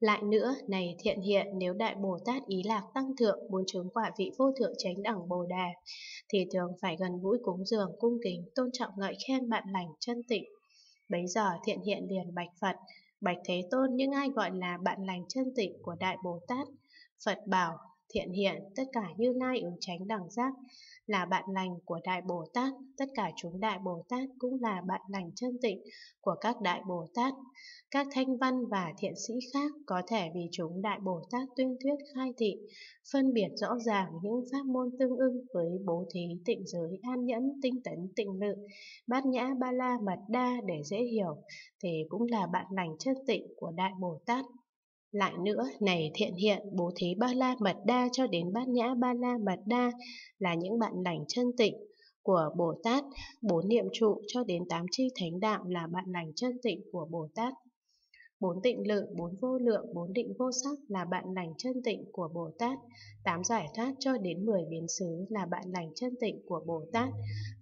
Lại nữa, này thiện hiện, nếu Đại Bồ Tát Ý Lạc Tăng Thượng muốn chứng quả vị vô thượng chánh đẳng Bồ Đà, thì thường phải gần gũi cúng dường, cung kính, tôn trọng ngợi khen bạn lành, chân tịnh. Bấy giờ thiện hiện liền bạch Phật, bạch Thế Tôn, những ai gọi là bạn lành chân tịnh của Đại Bồ Tát? Phật bảo, thiện hiện, tất cả Như Lai ứng chánh đẳng giác là bạn lành của Đại Bồ Tát, tất cả chúng Đại Bồ Tát cũng là bạn lành chân tịnh của các Đại Bồ Tát. Các thanh văn và thiện sĩ khác có thể vì chúng Đại Bồ Tát tuyên thuyết khai thị, phân biệt rõ ràng những pháp môn tương ưng với bố thí, tịnh giới, an nhẫn, tinh tấn, tịnh lự, bát nhã ba la mật đa để dễ hiểu, thì cũng là bạn lành chân tịnh của Đại Bồ Tát. Lại nữa, này thiện hiện, bố thí ba la mật đa cho đến bát nhã ba la mật đa là những bạn lành chân tịnh của Bồ Tát. Bốn niệm trụ cho đến tám chi thánh đạo là bạn lành chân tịnh của Bồ Tát. Bốn tịnh lự, bốn vô lượng, bốn định vô sắc là bạn lành chân tịnh của Bồ Tát. Tám giải thoát cho đến 10 biến xứ là bạn lành chân tịnh của Bồ Tát.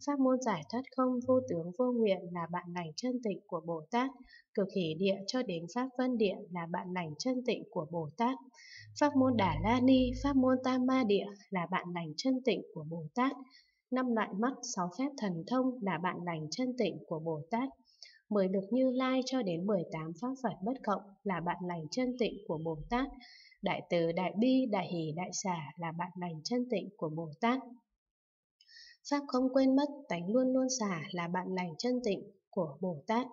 Pháp môn giải thoát không, vô tướng, vô nguyện là bạn lành chân tịnh của Bồ Tát. Cực hỷ địa cho đến pháp vân địa là bạn lành chân tịnh của Bồ Tát. Pháp môn Đà La Ni, pháp môn Tam Ma Địa là bạn lành chân tịnh của Bồ Tát. Năm loại mắt, 6 phép thần thông là bạn lành chân tịnh của Bồ Tát. 10 lực Như Lai cho đến 18 pháp Phật bất cộng là bạn lành chân tịnh của Bồ Tát. Đại từ, đại bi, đại hỷ, đại xả là bạn lành chân tịnh của Bồ Tát. Pháp không quên mất, tánh luôn luôn xả là bạn lành chân tịnh của Bồ Tát.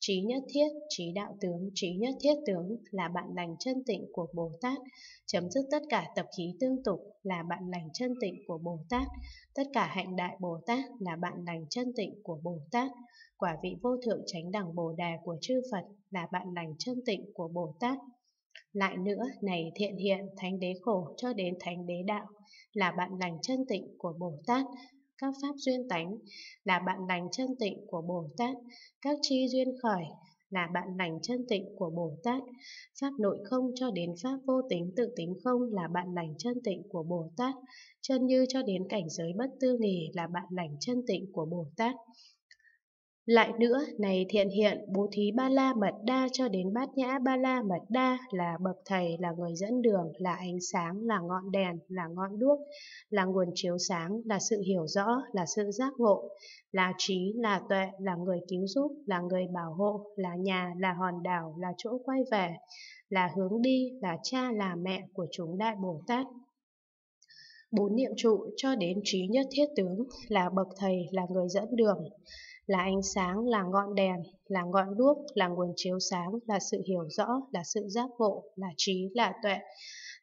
Trí nhất thiết, trí đạo tướng, trí nhất thiết tướng là bạn lành chân tịnh của Bồ Tát. Chấm dứt tất cả tập khí tương tục là bạn lành chân tịnh của Bồ Tát. Tất cả hạnh đại Bồ Tát là bạn lành chân tịnh của Bồ Tát. Quả vị vô thượng chánh đẳng Bồ Đà của chư Phật là bạn lành chân tịnh của Bồ Tát. Lại nữa, này thiện hiện, thánh đế khổ cho đến thánh đế đạo là bạn lành chân tịnh của Bồ Tát. Các pháp duyên tánh là bạn lành chân tịnh của Bồ Tát. Các tri duyên khởi là bạn lành chân tịnh của Bồ Tát. Pháp nội không cho đến pháp vô tính tự tính không là bạn lành chân tịnh của Bồ Tát. Chân như cho đến cảnh giới bất tư nghì là bạn lành chân tịnh của Bồ Tát. Lại nữa, này thiện hiện, bố thí ba la mật đa cho đến bát nhã ba la mật đa là bậc thầy, là người dẫn đường, là ánh sáng, là ngọn đèn, là ngọn đuốc, là nguồn chiếu sáng, là sự hiểu rõ, là sự giác ngộ, là trí, là tuệ, là người cứu giúp, là người bảo hộ, là nhà, là hòn đảo, là chỗ quay về, là hướng đi, là cha, là mẹ của chúng Đại Bồ Tát. Bốn niệm trụ cho đến trí nhất thiết tướng là bậc thầy, là người dẫn đường, là ánh sáng, là ngọn đèn, là ngọn đuốc, là nguồn chiếu sáng, là sự hiểu rõ, là sự giác ngộ, là trí, là tuệ,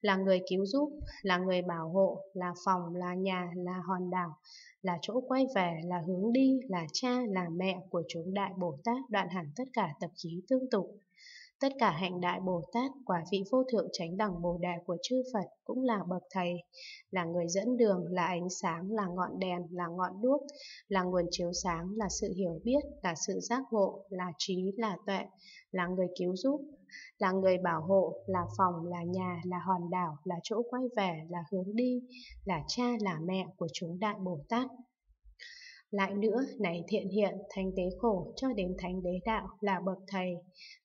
là người cứu giúp, là người bảo hộ, là phòng, là nhà, là hòn đảo, là chỗ quay về, là hướng đi, là cha, là mẹ của chúng Đại Bồ Tát, đoạn hẳn tất cả tập khí tương tục. Tất cả hạnh đại Bồ Tát, quả vị vô thượng chánh đẳng Bồ Đà của chư Phật cũng là bậc thầy, là người dẫn đường, là ánh sáng, là ngọn đèn, là ngọn đuốc, là nguồn chiếu sáng, là sự hiểu biết, là sự giác ngộ, là trí, là tuệ, là người cứu giúp, là người bảo hộ, là phòng, là nhà, là hòn đảo, là chỗ quay về, là hướng đi, là cha, là mẹ của chúng Đại Bồ Tát. Lại nữa, này thiện hiện, thánh đế khổ cho đến thánh đế đạo là bậc thầy,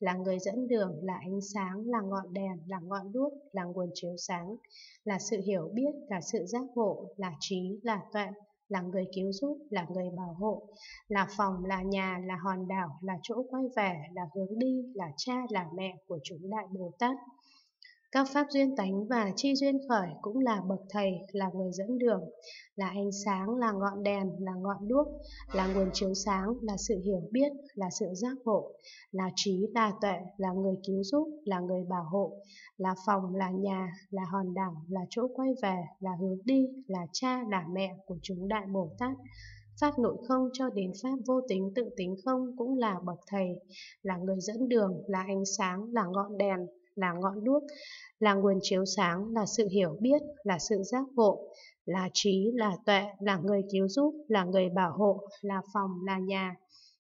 là người dẫn đường, là ánh sáng, là ngọn đèn, là ngọn đuốc, là nguồn chiếu sáng, là sự hiểu biết, là sự giác ngộ, là trí, là tuệ, là người cứu giúp, là người bảo hộ, là phòng, là nhà, là hòn đảo, là chỗ quay về, là hướng đi, là cha, là mẹ của chúng Đại Bồ Tát. Các pháp duyên tánh và chi duyên khởi cũng là bậc thầy, là người dẫn đường, là ánh sáng, là ngọn đèn, là ngọn đuốc, là nguồn chiếu sáng, là sự hiểu biết, là sự giác ngộ, là trí, là tuệ, là người cứu giúp, là người bảo hộ, là phòng, là nhà, là hòn đảo, là chỗ quay về, là hướng đi, là cha, là mẹ của chúng Đại Bồ Tát. Pháp nội không cho đến pháp vô tính tự tính không cũng là bậc thầy, là người dẫn đường, là ánh sáng, là ngọn đèn, là ngọn đuốc, là nguồn chiếu sáng, là sự hiểu biết, là sự giác ngộ, là trí, là tuệ, là người cứu giúp, là người bảo hộ, là phòng, là nhà,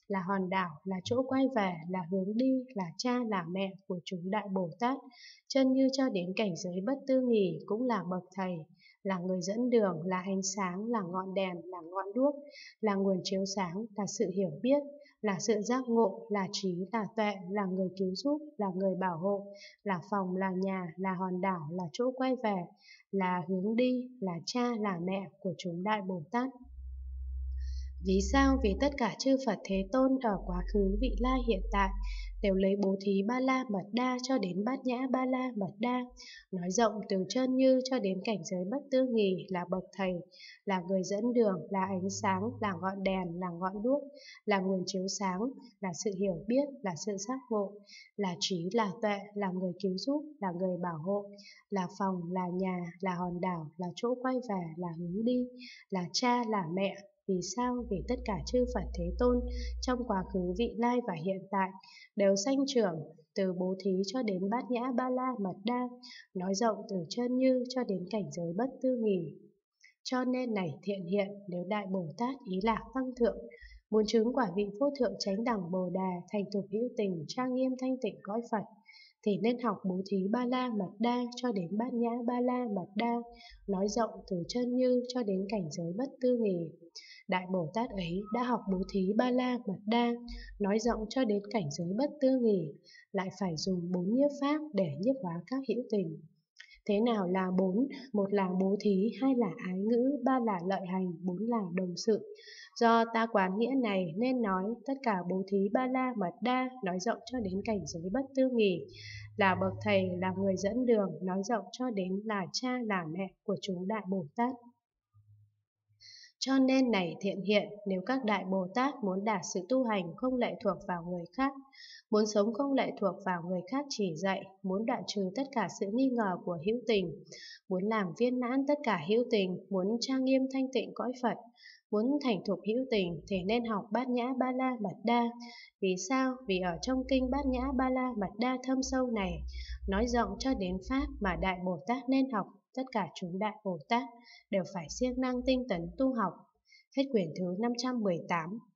là hòn đảo, là chỗ quay về, là hướng đi, là cha, là mẹ của chúng Đại Bồ Tát. Chân như cho đến cảnh giới bất tư nghì cũng là bậc thầy, là người dẫn đường, là ánh sáng, là ngọn đèn, là ngọn đuốc, là nguồn chiếu sáng, là sự hiểu biết, là sự giác ngộ, là trí, là tuệ, là người cứu giúp, là người bảo hộ, là phòng, là nhà, là hòn đảo, là chỗ quay về, là hướng đi, là cha, là mẹ của chúng Đại Bồ Tát. Vì sao? Vì tất cả chư Phật Thế Tôn ở quá khứ, vị lai, hiện tại đều lấy bố thí ba la mật đa cho đến bát nhã ba la mật đa, nói rộng từ chân như cho đến cảnh giới bất tư nghì, là bậc thầy, là người dẫn đường, là ánh sáng, là ngọn đèn, là ngọn đuốc, là nguồn chiếu sáng, là sự hiểu biết, là sự giác ngộ, là trí, là tuệ, là người cứu giúp, là người bảo hộ, là phòng, là nhà, là hòn đảo, là chỗ quay về, là hướng đi, là cha, là mẹ. Vì sao? Vì tất cả chư Phật Thế Tôn trong quá khứ, vị lai và hiện tại đều sanh trưởng từ bố thí cho đến bát nhã ba la mật đa, nói rộng từ chân như cho đến cảnh giới bất tư nghì. Cho nên này thiện hiện, nếu Đại Bồ Tát ý lạc tăng thượng muốn chứng quả vị vô thượng chánh đẳng bồ đề, thành tục hữu tình, trang nghiêm thanh tịnh cõi Phật, thì nên học bố thí ba la mật đa cho đến bát nhã ba la mật đa, nói rộng từ chân như cho đến cảnh giới bất tư nghì. Đại Bồ Tát ấy đã học bố thí ba la mật đa, nói rộng cho đến cảnh giới bất tư nghì, lại phải dùng 4 nhiếp pháp để nhiếp hóa các hữu tình. Thế nào là 4? 1 là bố thí, 2 là ái ngữ, 3 là lợi hành, 4 là đồng sự. Do ta quán nghĩa này nên nói tất cả bố thí ba la mật đa nói rộng cho đến cảnh giới bất tư nghì, là bậc thầy, là người dẫn đường, nói rộng cho đến là cha, là mẹ của chúng Đại Bồ Tát. Cho nên này thiện hiện, nếu các Đại Bồ Tát muốn đạt sự tu hành không lệ thuộc vào người khác, muốn sống không lệ thuộc vào người khác chỉ dạy, muốn đoạn trừ tất cả sự nghi ngờ của hữu tình, muốn làm viên mãn tất cả hữu tình, muốn trang nghiêm thanh tịnh cõi Phật, muốn thành thục hữu tình, thì nên học bát nhã ba la mật đa. Vì sao? Vì ở trong kinh bát nhã ba la mật đa thâm sâu này, nói rộng cho đến pháp mà Đại Bồ Tát nên học. Tất cả chúng Đại Bồ Tát đều phải siêng năng tinh tấn tu học. Hết quyển thứ 518.